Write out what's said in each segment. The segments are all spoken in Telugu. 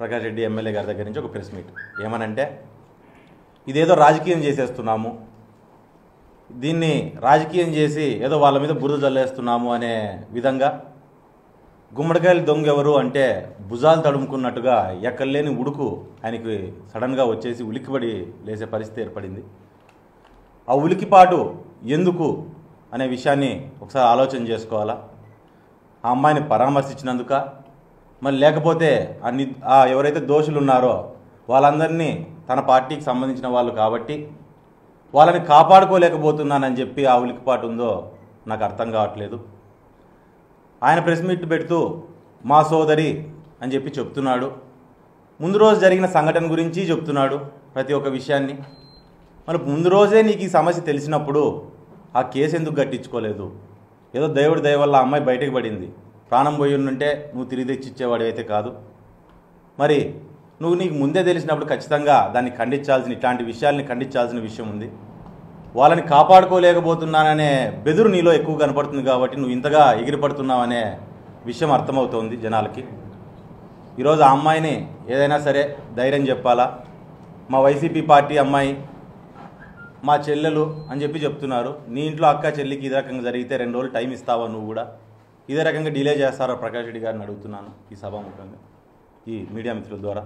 ప్రకాష్ రెడ్డి ఎమ్మెల్యే గారి దగ్గర నుంచి ఒక ప్రెస్ మీట్ ఏమనంటే ఇదేదో రాజకీయం చేసేస్తున్నాము, దీన్ని రాజకీయం చేసి ఏదో వాళ్ళ మీద బురద జల్లేస్తున్నాము అనే విధంగా గుమ్మడికాయలు దొంగెవరు అంటే భుజాలు తడుముకున్నట్టుగా ఎక్కడలేని ఉడుకు ఆయనకి సడన్గా వచ్చేసి ఉలిక్కిపడి లేసే పరిస్థితి ఏర్పడింది. ఆ ఉలికిపాటు ఎందుకు అనే విషయాన్ని ఒకసారి ఆలోచన చేసుకోవాలా? ఆ అమ్మాయిని పరామర్శించినందుక, మరి లేకపోతే ఎవరైతే దోషులు ఉన్నారో వాళ్ళందరినీ తన పార్టీకి సంబంధించిన వాళ్ళు కాబట్టి వాళ్ళని కాపాడుకోలేకపోతున్నానని చెప్పి ఆ ఉలికిపాటు ఉందో నాకు అర్థం కావట్లేదు. ఆయన ప్రెస్ మీట్ పెడుతూ మా సోదరి అని చెప్పి చెప్తున్నాడు, ముందు రోజు జరిగిన సంఘటన గురించి చెప్తున్నాడు ప్రతి ఒక్క విషయాన్ని. మరి ముందు రోజే నీకు ఈ సమస్య తెలిసినప్పుడు ఆ కేసు ఎందుకు కట్టించుకోలేదు? ఏదో దేవుడి దయ వల్ల అమ్మాయి బయటకు పడింది, ప్రాణం పోయి ఉంటే నువ్వు తిరిగి తెచ్చిచ్చేవాడు అయితే కాదు. మరి నీకు ముందే తెలిసినప్పుడు ఖచ్చితంగా దాన్ని ఖండించాల్సిన, ఇట్లాంటి విషయాల్ని ఖండించాల్సిన విషయం ఉంది. వాళ్ళని కాపాడుకోలేకపోతున్నాననే బెదురు నీలో ఎక్కువ కనపడుతుంది కాబట్టి నువ్వు ఇంతగా ఎగిరిపడుతున్నావనే విషయం అర్థమవుతోంది జనాలకి. ఈరోజు ఆ అమ్మాయిని ఏదైనా సరే ధైర్యం చెప్పాలా? మా వైసీపీ పార్టీ అమ్మాయి, మా చెల్లెలు అని చెప్పి చెప్తున్నారు. నీ ఇంట్లో అక్క చెల్లికి ఇదే రకంగా జరిగితే 2 రోజులు టైం ఇస్తావా? నువ్వు కూడా ఇదే రకంగా డిలే చేస్తారా? ప్రకాష్ రెడ్డి గారిని అడుగుతున్నాను ఈ సభాముఖంగా ఈ మీడియా మిత్రుల ద్వారా.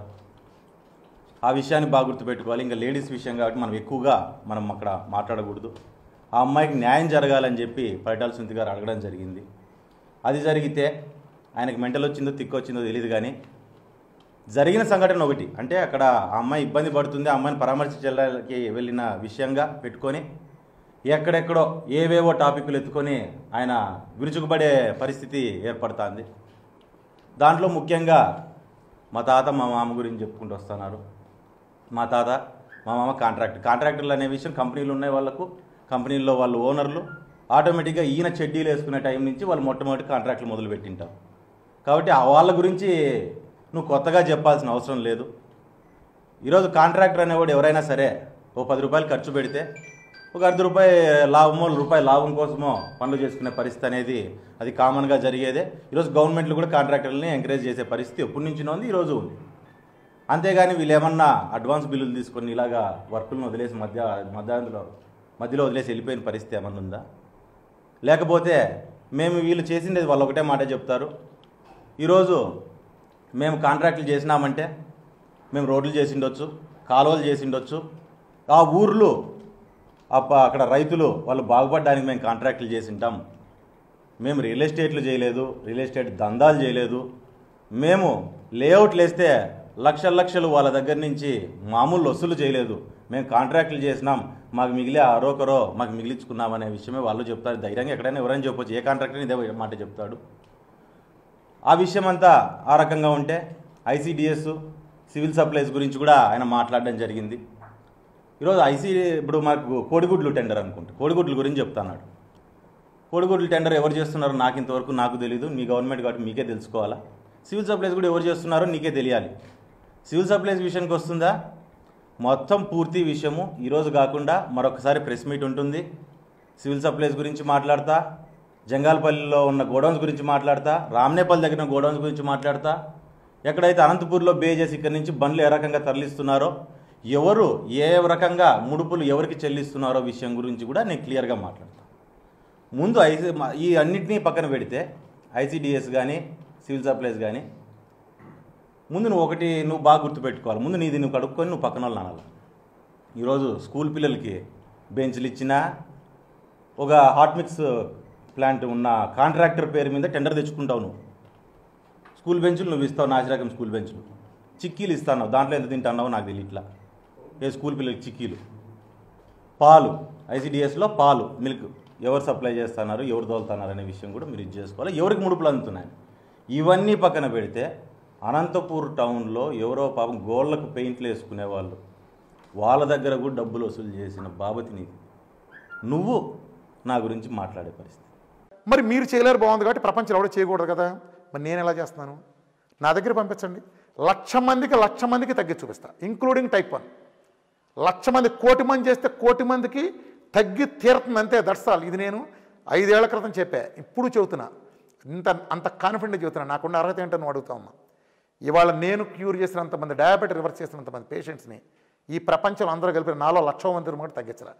ఆ విషయాన్ని బాగా గుర్తుపెట్టుకోవాలి. ఇంకా లేడీస్ విషయం కాబట్టి మనం ఎక్కువగా అక్కడ మాట్లాడకూడదు. ఆ అమ్మాయికి న్యాయం జరగాలని చెప్పి పరిటాల సునీతి గారు అడగడం జరిగింది. అది జరిగితే ఆయనకు మెంటల్ వచ్చిందో తిక్కొచ్చిందో తెలియదు, కానీ జరిగిన సంఘటన ఒకటి అంటే అక్కడ ఆ అమ్మాయి ఇబ్బంది పడుతుంది, ఆ అమ్మాయిని పరామర్శించడానికి వెళ్ళిన విషయంగా పెట్టుకొని ఎక్కడెక్కడో ఏవేవో టాపిక్లు ఎత్తుకొని ఆయన విరుచుకుపడే పరిస్థితి ఏర్పడుతుంది. దాంట్లో ముఖ్యంగా మా తాత మా మామ గురించి చెప్పుకుంటూ వస్తున్నారు. మా తాత మా మామ కాంట్రాక్టర్లు అనే విషయం కంపెనీలు ఉన్నాయి, వాళ్ళకు కంపెనీల్లో వాళ్ళు ఓనర్లు. ఆటోమేటిక్గా ఈయన షెడ్యూల్ వేసుకునే టైం నుంచి వాళ్ళు మొట్టమొదటి కాంట్రాక్టులు మొదలు పెట్టింటారు కాబట్టి ఆ వాళ్ళ గురించి నువ్వు కొత్తగా చెప్పాల్సిన అవసరం లేదు. ఈరోజు కాంట్రాక్టర్ అనేవాడు ఎవరైనా సరే ఓ 10 రూపాయలు ఖర్చు పెడితే ఒక ₹0.5 లాభమో ₹1 లాభం కోసమో పనులు చేసుకునే పరిస్థితి అనేది అది కామన్గా జరిగేదే. ఈరోజు గవర్నమెంట్లు కూడా కాంట్రాక్టర్లని ఎంకరేజ్ చేసే పరిస్థితి ఎప్పటి నుంచినో ఉంది, ఈరోజు ఉంది. అంతేగాని వీళ్ళు ఏమన్నా అడ్వాన్స్ బిల్లులు తీసుకొని ఇలాగా వర్కులను వదిలేసి మధ్యలో వదిలేసి వెళ్ళిపోయిన పరిస్థితి ఏమన్నా ఉందా? లేకపోతే మేము వీళ్ళు చేసిండేది వాళ్ళు ఒకటే మాట చెప్తారు, ఈరోజు మేము కాంట్రాక్టులు చేసినామంటే మేము రోడ్లు చేసిండొచ్చు, కాలువలు చేసిండొచ్చు, ఆ ఊర్లు అక్కడ రైతులు వాళ్ళు బాగుపడడానికి మేము కాంట్రాక్టులు చేసింటాం, మేము రియల్ ఎస్టేట్లు చేయలేదు, రియల్ ఎస్టేట్ దందాలు చేయలేదు, మేము లేఅవుట్లు వేస్తే లక్షలు వాళ్ళ దగ్గర నుంచి మామూలు వసూలు చేయలేదు, మేము కాంట్రాక్టులు చేసినాం, మాకు మిగిలే అరోకరో మాకు మిగిలించుకున్నామనే విషయమే వాళ్ళు చెప్తారు. ధైర్యంగా ఎక్కడైనా ఎవరైనా చెప్పొచ్చు, ఏ కాంట్రాక్టర్ ఇదే మాట చెప్తాడు. ఆ విషయం అంతా ఆ రకంగా ఉంటే ఐసీడిఎస్ సివిల్ సప్లైస్ గురించి కూడా ఆయన మాట్లాడడం జరిగింది. ఈరోజు ఇప్పుడు మాకు కోడిగుడ్లు టెండర్ అనుకుంటే కోడిగుడ్ల గురించి చెప్తున్నాడు. కోడిగుడ్లు టెండర్ ఎవరు చేస్తున్నారో నాకు ఇంతవరకు నాకు తెలీదు, మీ గవర్నమెంట్ కాబట్టి మీకే తెలుసుకోవాలా. సివిల్ సప్లైస్ కూడా ఎవరు చేస్తున్నారో నీకే తెలియాలి. సివిల్ సప్లైస్ విషయానికి వస్తుందా, మొత్తం పూర్తి విషయము ఈరోజు కాకుండా మరొకసారి ప్రెస్ మీట్ ఉంటుంది. సివిల్ సప్లైస్ గురించి మాట్లాడతా, జంగాలపల్లిలో ఉన్న గోడౌన్స్ గురించి మాట్లాడతా, రామ్నేపల్లి దగ్గర గోడౌన్స్ గురించి మాట్లాడతా, ఎక్కడైతే అనంతపూర్లో బే చేసి ఇక్కడి నుంచి బండ్లు ఏ రకంగా తరలిస్తున్నారో, ఎవరు ఏ రకంగా ముడుపులు ఎవరికి చెల్లిస్తున్నారో విషయం గురించి కూడా నేను క్లియర్గా మాట్లాడతాను. ముందు ఈ అన్నిటినీ పక్కన పెడితే ఐసీడిఎస్ కానీ సివిల్ సప్లైస్ కానీ ముందు నువ్వు బాగా గుర్తుపెట్టుకోవాలి. ముందు నీది నువ్వు కడుక్కొని నువ్వు పక్కన వాళ్ళు అనాలి. ఈరోజు స్కూల్ పిల్లలకి బెంచ్లు ఇచ్చినా, ఒక హాట్ మిక్స్ ప్లాంట్ ఉన్న కాంట్రాక్టర్ పేరు మీద టెండర్ తెచ్చుకుంటావు, నువ్వు స్కూల్ బెంచ్లు నువ్వు ఇస్తావు, నాసిరకం స్కూల్ బెంచ్లు, చిక్కీలు ఇస్తావు, దాంట్లో ఎంత తింటున్నావో నాకు తెలియట్లా. ఏ స్కూల్ పిల్లలకి చిక్కీలు, పాలు, ఐసీడిఎస్లో పాలు మిల్క్ ఎవరు సప్లై చేస్తున్నారు, ఎవరు దోలుతున్నారు అనే విషయం కూడా మీరు ఇది చేసుకోవాలి. ఎవరికి ముడుపులు అందుతున్నాయి ఇవన్నీ పక్కన పెడితే అనంతపూర్ టౌన్లో ఎవరో పాపం గోళ్ళకు పెయింట్లు వేసుకునే వాళ్ళ దగ్గర కూడా డబ్బులు వసూలు చేసిన బాబతిని నువ్వు నా గురించి మాట్లాడే పరిస్థితి. మరి మీరు చేయలేరు, బాగుంది కాబట్టి ప్రపంచంలో ఎవడో చేయకూడదు కదా, మరి నేను ఎలా చేస్తున్నాను? నా దగ్గర పంపించండి, 1,00,000 మందికి తగ్గి చూపిస్తా, ఇంక్లూడింగ్ టైప్ 1. 1,00,000 మంది, 1,00,000,000 చేస్తే 1,00,000 మందికి తగ్గి తీరుతుంది, అంతే. దర్శాలు ఇది నేను 5 ఏళ్ల క్రితం చెప్పా, ఇప్పుడు చెబుతున్నా, అంత కాన్ఫిడెంట్ చెబుతున్నా. నాకున్న అర్హత ఏంటో నువ్వు అడుగుతా ఉన్నా, ఇవాళ నేను క్యూర్ చేసినంత మంది డయాబెటిస్ రివర్స్ చేసినంత మంది పేషెంట్స్ ని ఈ ప్రపంచం అందరూ కలిపి 4 లక్షల మంది తగ్గించరా